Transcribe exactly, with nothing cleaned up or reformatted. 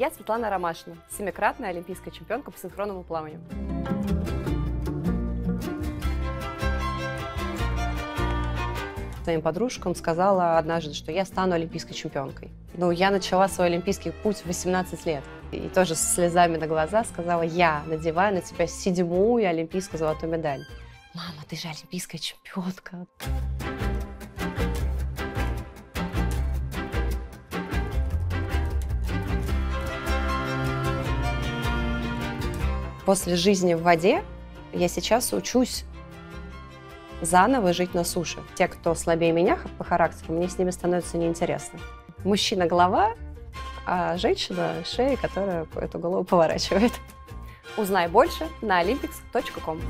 Я Светлана Ромашина, семикратная олимпийская чемпионка по синхронному плаванию. Своим подружкам сказала однажды, что я стану олимпийской чемпионкой. Ну, я начала свой олимпийский путь в восемнадцать лет. И тоже с слезами на глаза сказала: я надеваю на тебя седьмую олимпийскую золотую медаль. Мама, ты же олимпийская чемпионка. После жизни в воде я сейчас учусь заново жить на суше. Те, кто слабее меня по характеру, мне с ними становится неинтересно. Мужчина – голова, а женщина – шея, которая эту голову поворачивает. Узнай больше на Olympics точка ком.